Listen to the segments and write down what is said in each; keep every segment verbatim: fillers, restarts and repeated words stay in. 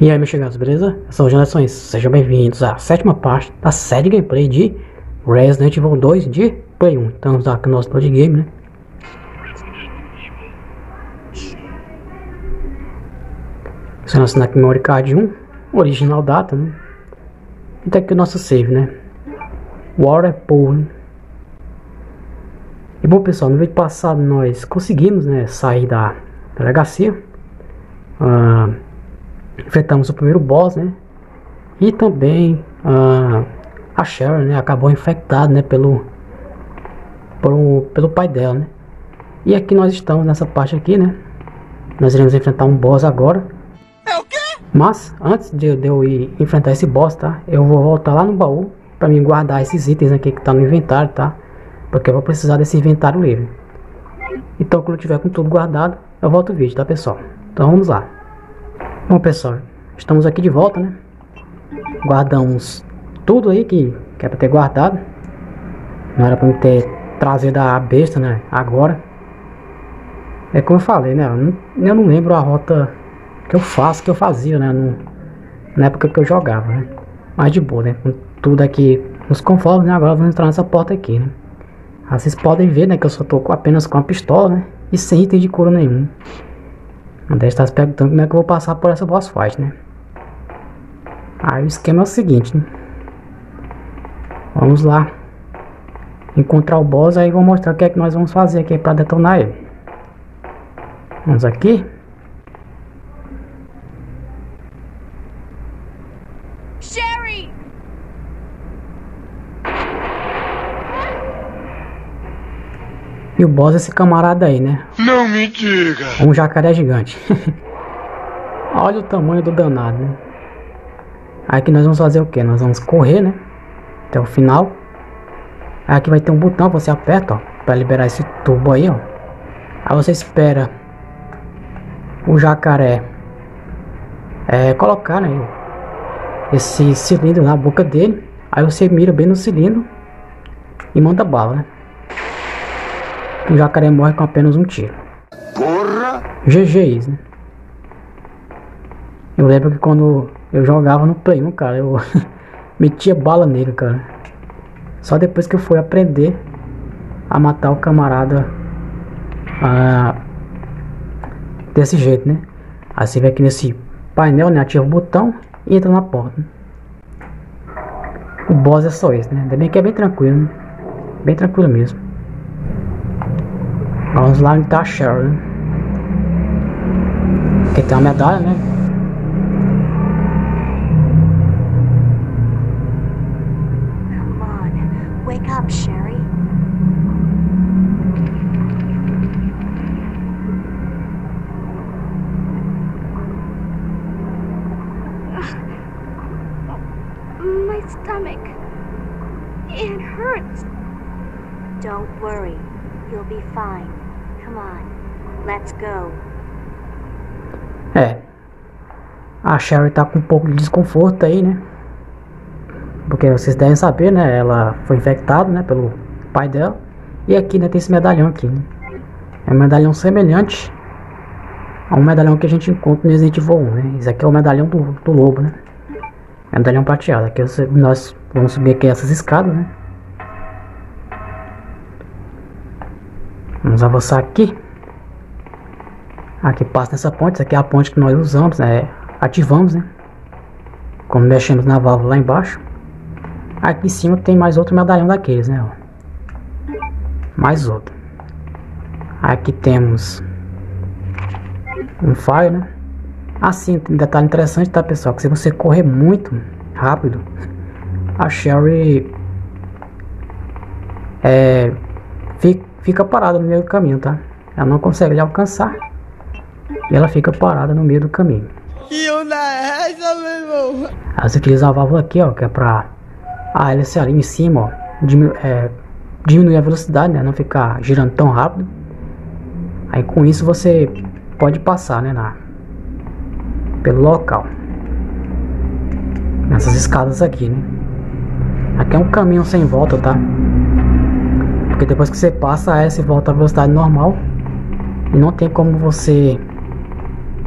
E aí, meus chegados, beleza? São gerações, sejam bem-vindos à sétima parte da série de gameplay de Resident Evil dois de Play um. Estamos aqui no nosso load game, né? Selecionar aqui memory card um, original data, né? E tá aqui o nosso save, né? Waterpool, né? E bom, pessoal, no vídeo passado nós conseguimos, né, sair da delegacia. Ah, infectamos o primeiro boss, né? E também uh, a Sharon, né, acabou infectada, né, pelo, pelo pelo pai dela, né? E aqui nós estamos nessa parte aqui, né? Nós iremos enfrentar um boss agora. É o quê? Mas antes de, de eu ir enfrentar esse boss, tá? Eu vou voltar lá no baú para me guardar esses itens aqui que tá no inventário, tá? Porque eu vou precisar desse inventário livre. Então, quando eu tiver com tudo guardado, eu volto o vídeo, tá, pessoal? Então vamos lá. Bom, pessoal, estamos aqui de volta, né? Guardamos tudo aí que, que era pra ter guardado. Não era pra eu ter trazido a besta, né? Agora. É como eu falei, né? Eu não, eu não lembro a rota que eu faço, que eu fazia, né? No, na época que eu jogava, né? Mas de boa, né? Com tudo aqui nos conformes, né? Agora vamos entrar nessa porta aqui, né? Ah, vocês podem ver, né? Que eu só tô com, apenas com a pistola, né? E sem item de cura nenhum. Deve estar se perguntando como é que eu vou passar por essa boss fight, né? Aí o esquema é o seguinte, né? Vamos lá encontrar o boss, aí vou mostrar o que é que nós vamos fazer aqui para detonar ele. Vamos aqui. Sherry! E o boss é esse camarada aí, né? Não me diga! Um jacaré gigante. Olha o tamanho do danado, né? Aqui nós vamos fazer o que? Nós vamos correr, né? Até o final. Aqui vai ter um botão, você aperta, ó, pra liberar esse tubo aí, ó. Aí você espera o jacaré é, colocar, né, esse cilindro na boca dele. Aí você mira bem no cilindro e manda bala, né? O jacaré morre com apenas um tiro. Porra! G G isso, né? Eu lembro que quando eu jogava no Play um, cara, eu metia bala nele, cara. Só depois que eu fui aprender a matar o camarada ah, desse jeito, né? Aí você vem aqui nesse painel, né? Ativa o botão e entra na porta. O boss é só esse, né? Ainda bem que é bem tranquilo, né? Bem tranquilo mesmo. Vamos lá onde tá a Cheryl, né? Aqui tem uma medalha, né? É, a Sherry tá com um pouco de desconforto aí, né? Porque vocês devem saber, né? Ela foi infectada, né? Pelo pai dela. E aqui, né? Tem esse medalhão aqui, né? É um medalhão semelhante a um medalhão que a gente encontra no Resident Evil um, né? Esse aqui é o medalhão do, do lobo, né? É um medalhão prateado. Aqui nós vamos subir aqui essas escadas, né? Vamos avançar aqui. Aqui passa nessa ponte, essa aqui é a ponte que nós usamos, né? Ativamos, né? Quando mexemos na válvula lá embaixo. Aqui em cima tem mais outro medalhão daqueles, né? Mais outro. Aqui temos um fire, né? Assim, um detalhe interessante, tá, pessoal? Que se você correr muito rápido, a Sherry é, fica parada no meio do caminho, tá? Ela não consegue lhe alcançar. E ela fica parada no meio do caminho. E onde é essa, meu irmão? Aí você utiliza a válvula aqui, ó, que é pra a hélice ali em cima, ó, diminu é, diminuir a velocidade, né? Não ficar girando tão rápido. Aí com isso você pode passar, né? Na, pelo local. Nessas escadas aqui, né? Aqui é um caminho sem volta, tá? Porque depois que você passa, a hélice volta à velocidade normal. E não tem como você...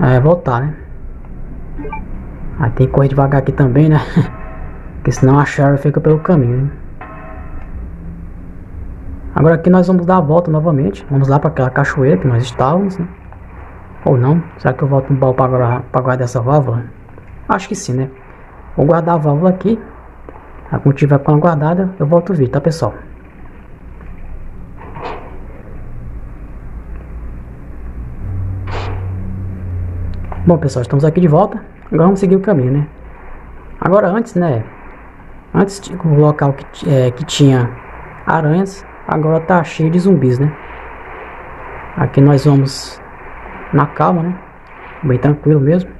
É, voltar, né? Aí tem que correr devagar aqui também, né? Porque senão a Cheryl fica pelo caminho, hein? Agora aqui nós vamos dar a volta novamente. Vamos lá para aquela cachoeira que nós estávamos, né? Ou não? Será que eu volto no baú para guardar essa válvula? Acho que sim, né? Vou guardar a válvula aqui. Aí quando tiver com ela guardada, eu volto o vídeo, tá, pessoal? Bom, pessoal, estamos aqui de volta. Agora vamos seguir o caminho, né? Agora antes, né? Antes de o local que, é, que tinha aranhas, agora tá cheio de zumbis, né? Aqui nós vamos na calma, né? Bem tranquilo mesmo.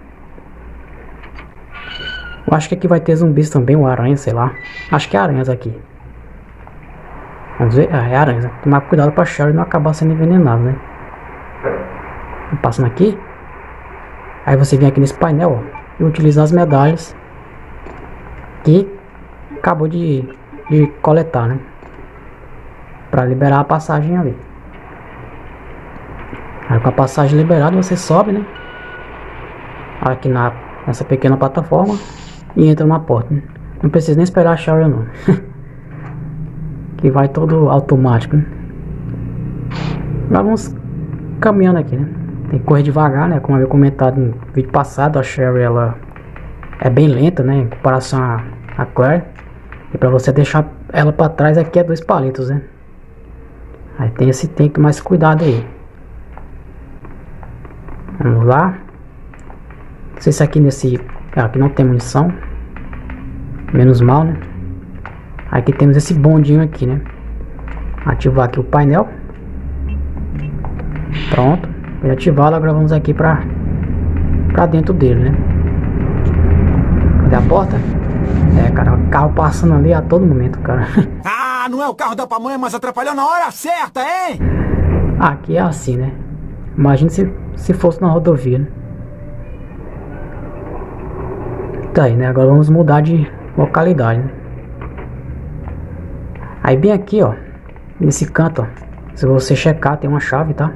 Eu acho que aqui vai ter zumbis também, ou aranha, sei lá. Acho que é aranhas aqui. Vamos ver. Ah, é aranhas, né? Tomar cuidado pra Cheryl não acabar sendo envenenado, né? Passando aqui. Aí você vem aqui nesse painel, ó, e utiliza as medalhas que acabou de, de coletar, né? Para liberar a passagem ali. Aí com a passagem liberada você sobe, né? Aqui na, nessa pequena plataforma e entra na porta, né? Não precisa nem esperar a chave não. Que vai todo automático, né? Agora vamos caminhando aqui, né? Tem que correr devagar, né? Como eu havia comentado no vídeo passado, a Sherry, ela é bem lenta, né? Em comparação a, a Claire. E para você deixar ela para trás aqui é dois palitos, né? Aí tem esse, tem que mais cuidado aí. Vamos lá. Não sei se aqui nesse... Aqui não tem munição. Menos mal, né? Aqui temos esse bondinho aqui, né? Ativar aqui o painel. Pronto. E ativá-lo, agora vamos aqui pra, pra dentro dele, né? Cadê a porta? É, cara, o carro passando ali a todo momento, cara. Ah, não é o carro da pamonha, mas atrapalhou na hora certa, hein? Aqui é assim, né? Imagina se, se fosse na rodovia, né? Tá aí, né? Agora vamos mudar de localidade, né? Aí bem aqui, ó, nesse canto, ó, se você checar, tem uma chave, tá?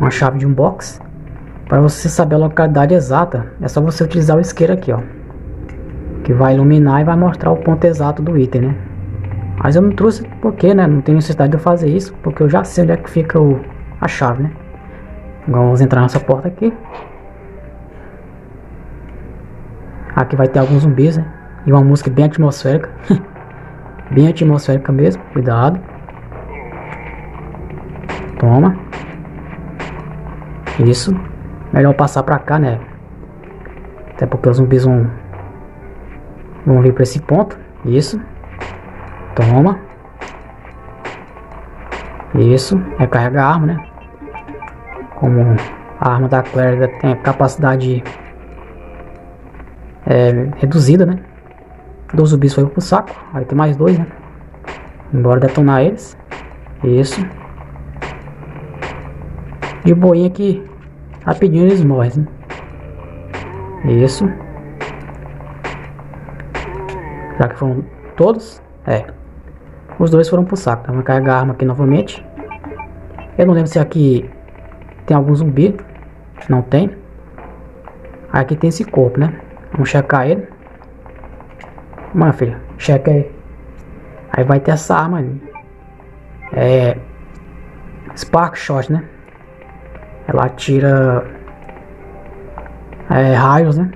Uma chave de um box. Para você saber a localidade exata, é só você utilizar o isqueiro aqui, ó, que vai iluminar e vai mostrar o ponto exato do item, né? Mas eu não trouxe porque, né, não tem necessidade de eu fazer isso, porque eu já sei onde é que fica o, a chave, né? Agora vamos entrar nessa porta aqui. Aqui vai ter alguns zumbis, né? E uma música bem atmosférica. Bem atmosférica mesmo, cuidado. Toma. Isso, melhor passar pra cá, né? Até porque os zumbis vão, vão vir pra esse ponto. Isso, toma. Isso, recarrega a arma, né? Como a arma da Claire tem a capacidade é, reduzida, né? Dois zumbis foram pro saco. Aí tem mais dois, né? Embora detonar eles. Isso. De boinha que rapidinho eles morrem, né? Isso. Já que foram todos? É. Os dois foram pro saco, tá? Vamos carregar a arma aqui novamente. Eu não lembro se aqui tem algum zumbi. Não tem. Aqui tem esse corpo, né? Vamos checar ele. Mano, filha, checa aí. Aí vai ter essa arma ali. É... Spark Shot, né? Ela atira é, raios, né?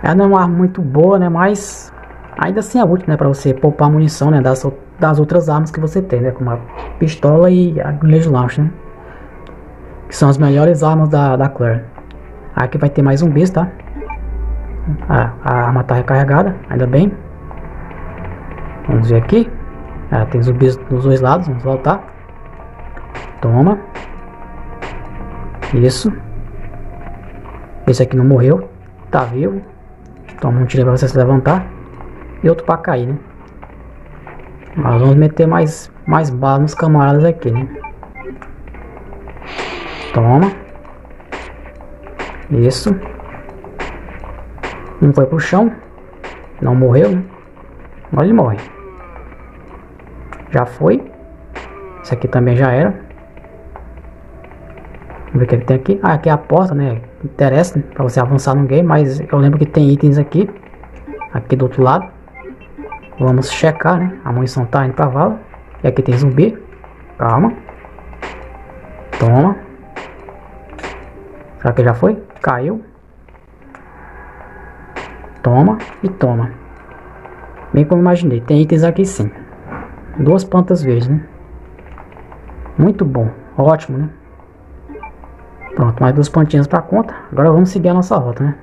Ela não é uma arma muito boa, né? Mas ainda assim é útil, né? Pra você poupar munição, né? Das, das outras armas que você tem, né? Como a pistola e a Glitch Launch, né? Que são as melhores armas da, da Claire. Aqui vai ter mais zumbis, tá? Ah, a arma tá recarregada, ainda bem. Vamos ver aqui. Ah, tem zumbis dos dois lados, vamos voltar. Toma. Isso. Esse aqui não morreu, tá vivo. Toma um tiro pra você se levantar. E outro pra cair, né? Nós vamos meter mais, mais bala nos camaradas aqui, né? Toma. Isso. Um foi pro chão. Não morreu, né? Agora ele morre. Já foi. Esse aqui também já era. Vamos ver o que ele tem aqui. Ah, aqui é a porta, né? Interessa para você avançar no game, mas eu lembro que tem itens aqui. Aqui do outro lado. Vamos checar, né? A munição tá indo pra vala. E aqui tem zumbi. Calma. Toma. Será que já foi? Caiu. Toma e toma. Bem como imaginei. Tem itens aqui sim. Duas plantas verdes, né? Muito bom. Ótimo, né? Pronto, mais duas plantinhas pra conta. Agora vamos seguir a nossa rota, né?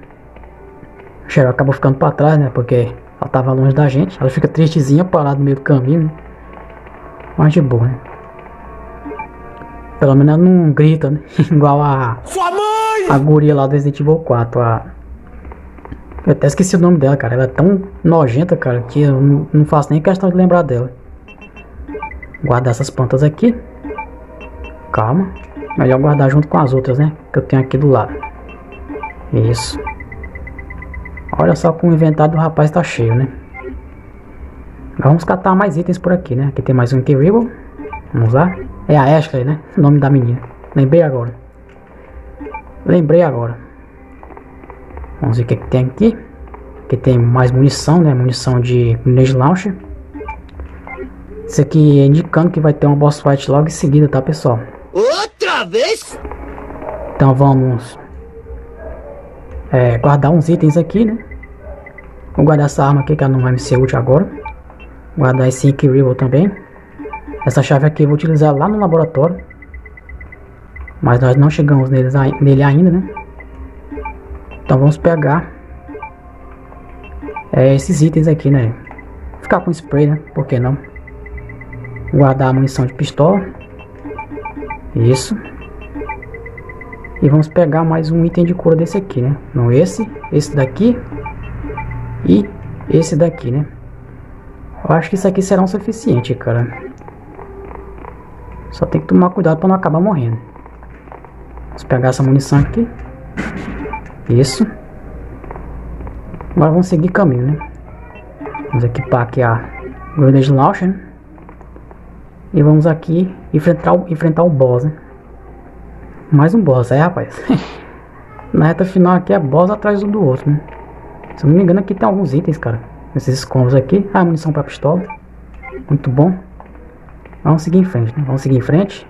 O Cheryl acabou ficando pra trás, né? Porque ela tava longe da gente. Ela fica tristezinha, parada no meio do caminho, né? Mas de boa, né? Pelo menos ela não grita, né? Igual a... Sua mãe! A guria lá do Resident Evil quatro, a... Eu até esqueci o nome dela, cara. Ela é tão nojenta, cara, que eu não, não faço nem questão de lembrar dela. Guardar essas plantas aqui. Calma. Melhor guardar junto com as outras, né? Que eu tenho aqui do lado. Isso. Olha só como o inventário do rapaz tá cheio, né? Agora vamos catar mais itens por aqui, né? Aqui tem mais um Kiribble. Vamos lá. É a Ashley, né? O nome da menina. Lembrei agora. Lembrei agora. Vamos ver o que, que tem aqui. Aqui tem mais munição, né? Munição de Grenade Launcher. Isso aqui é indicando que vai ter uma boss fight logo em seguida, tá, pessoal? Outra vez? Então vamos é, guardar uns itens aqui, né? Vou guardar essa arma aqui que ela não vai me ser útil agora. Vou guardar esse Kiribble também. Essa chave aqui eu vou utilizar lá no laboratório, mas nós não chegamos neles, nele ainda, né? Então vamos pegar é, esses itens aqui, né? Ficar com spray, né? Por que não? Guardar a munição de pistola. Isso. E vamos pegar mais um item de cura desse aqui, né? Não esse, esse daqui e esse daqui, né? Eu acho que isso aqui será o suficiente, cara. Só tem que tomar cuidado para não acabar morrendo. Vamos pegar essa munição aqui. Isso. Agora vamos seguir caminho, né? Vamos equipar aqui a Grenade Launcher, né? E vamos aqui enfrentar o, enfrentar o boss, né? Mais um boss, é, rapaz. Na reta final aqui é boss atrás um do outro, né? Se eu não me engano aqui tem alguns itens, cara. Esses combos aqui. Ah, munição para pistola. Muito bom. Vamos seguir em frente, né? Vamos seguir em frente.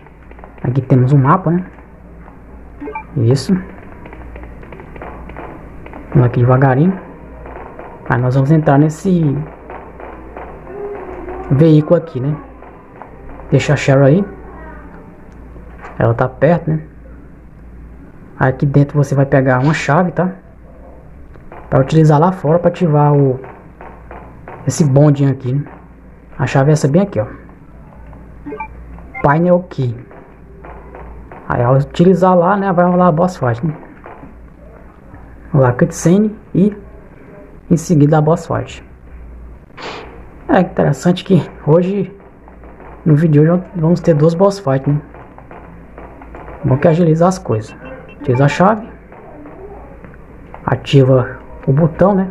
Aqui temos um mapa, né? Isso. Vamos aqui devagarinho. Aí nós vamos entrar nesse veículo aqui, né? Deixa a Cheryl aí. Ela tá perto, né? Aqui dentro você vai pegar uma chave, tá? Pra utilizar lá fora pra ativar o... Esse bondinho aqui, né? A chave é essa bem aqui, ó. Painel Key. Aí ao utilizar lá, né? Vai rolar a boss fight, né? Vou lá, cutscene e... Em seguida a boss fight. É interessante que hoje... No vídeo de hoje vamos ter duas boss fights, né? Bom que agilizar as coisas. Utiliza a chave. Ativa o botão, né?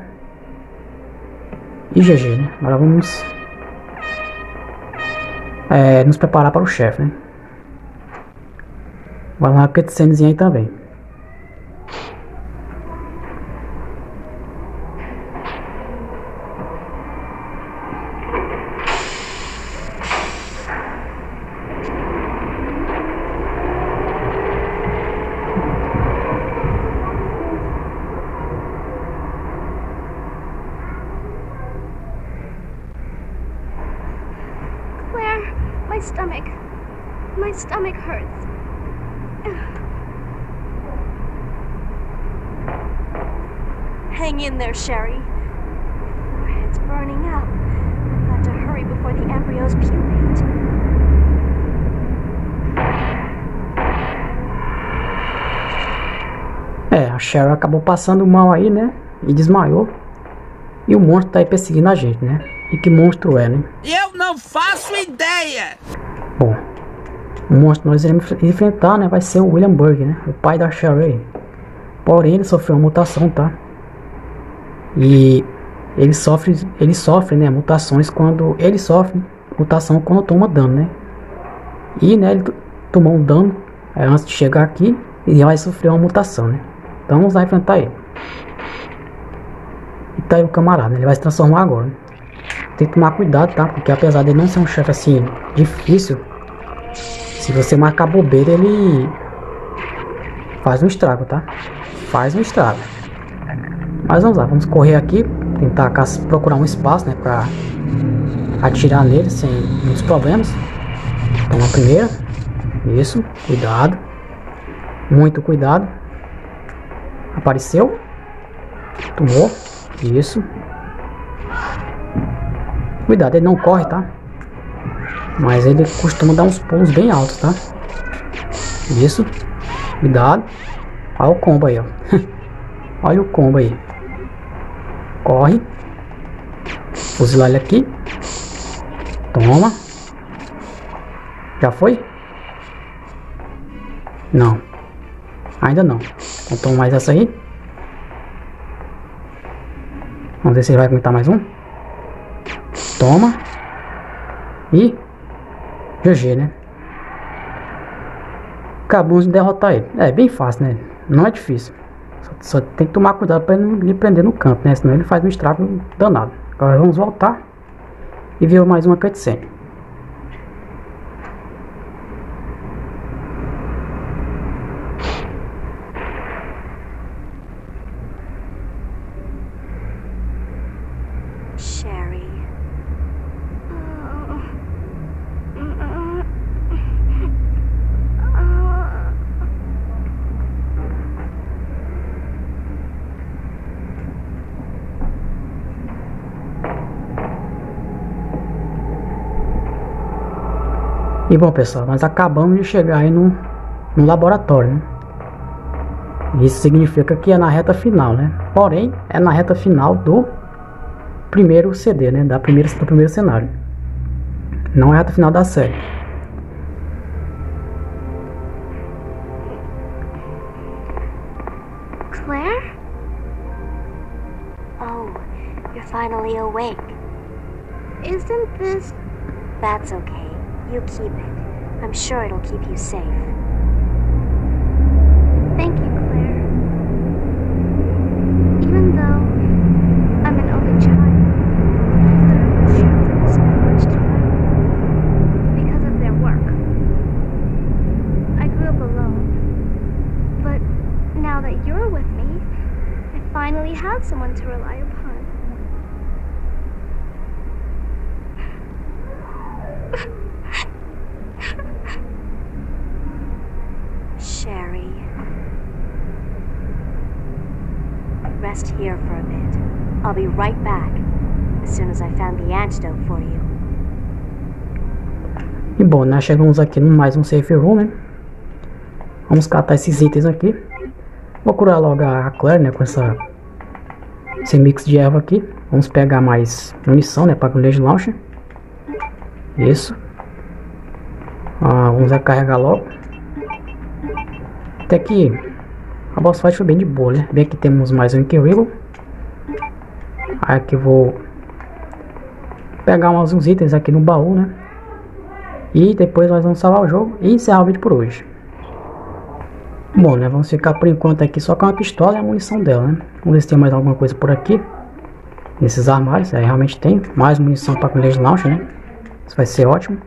E G G, né? Agora vamos é, nos preparar para o chefe, né? Vai lá uma cutscenezinha aí também. My stomach, my stomach hurts. Hang in there, Sherry. It's burning up. We've got to hurry before the embryos pupate. É, a Sherry acabou passando mal aí, né? E desmaiou. E o monstro tá aí perseguindo a gente, né? E que monstro é, né? Eu não faço ideia! Bom, o monstro que nós iremos enfrentar, né? Vai ser o William Birkin, né? O pai da Sherry. Porém, ele sofreu uma mutação, tá? E ele sofre, ele sofre, né? Mutações quando... Ele sofre mutação quando toma dano, né? E, né? Ele tomou um dano é, antes de chegar aqui. ele vai sofrer uma mutação, né? Então vamos lá enfrentar ele. E tá aí o camarada, ele vai se transformar agora, né? Tem que tomar cuidado, tá? Porque apesar de não ser um chefe assim difícil, se você marcar bobeira, ele faz um estrago, tá? Faz um estrago. Mas vamos lá, vamos correr aqui, tentar procurar um espaço, né, pra atirar nele sem muitos problemas. Então a primeira, isso, cuidado, muito cuidado. Apareceu, tomou, isso. Cuidado, ele não corre, tá? Mas ele costuma dar uns pulos bem altos, tá? Isso, cuidado. Olha o combo aí, ó. Olha o combo aí. Corre. Fuzilar ele aqui. Toma. Já foi? Não. Ainda não. Então toma mais essa aí. Vamos ver se ele vai aguentar mais um. Toma. E G G, né? Acabamos de derrotar ele. É bem fácil, né? Não é difícil. Só, só tem que tomar cuidado para não lhe prender no canto, né? Senão ele faz um estrago danado. Agora vamos voltar e ver mais uma cutscene. E bom, pessoal, nós acabamos de chegar aí no, no laboratório, né? Isso significa que é na reta final, né? Porém, é na reta final do primeiro C D, né? Da primeira, do primeiro cenário. Não é a reta final da série. Claire? Oh, you're finally awake. Isn't this... That's okay. You keep it. I'm sure it'll keep you safe. Thank you, Claire. Even though I'm an only child, I thoroughly respect my children because of their work. I grew up alone, but now that you're with me, I finally have someone to rely upon. Rest here for a bit. I'll be right back as soon as I found the antidote for you. E bom, nós chegamos aqui no mais um safe room, né? Vamos catar esses itens aqui. Vou curar logo a Claire, né? Com essa, esse mix de erva aqui. Vamos pegar mais munição, né? Para o Glitch Launcher. Isso. Ah, vamos carregar logo. Até que... a boss fight foi bem de boa, né? Bem, aqui temos mais um Inquirible. Aqui eu vou pegar uns, uns itens aqui no baú, né? E depois nós vamos salvar o jogo e encerrar o vídeo por hoje. Bom, né? Vamos ficar por enquanto aqui só com a pistola e a munição dela, né? Vamos ver se tem mais alguma coisa por aqui. Nesses armários, aí realmente tem mais munição para o Glitch Launcher, né? Isso vai ser ótimo.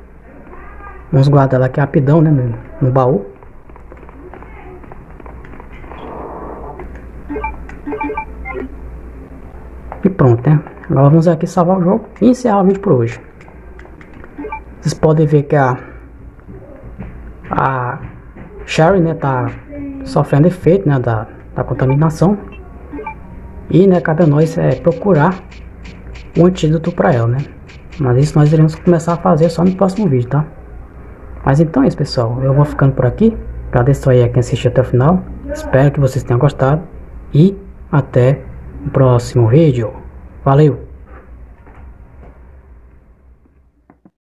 Vamos guardar ela aqui rapidão, né? No, no baú. E pronto, né? Agora vamos aqui salvar o jogo e encerrar o vídeo por hoje. Vocês podem ver que a a Sherry, né, tá sofrendo efeito, né, da, da contaminação. E, né, cabe a nós é procurar um antídoto para ela, né? Mas isso nós iremos começar a fazer só no próximo vídeo, tá? Mas então é isso, pessoal. Eu vou ficando por aqui. Agradeço aí a quem assistiu até o final. Espero que vocês tenham gostado. E até o próximo vídeo. Valeu!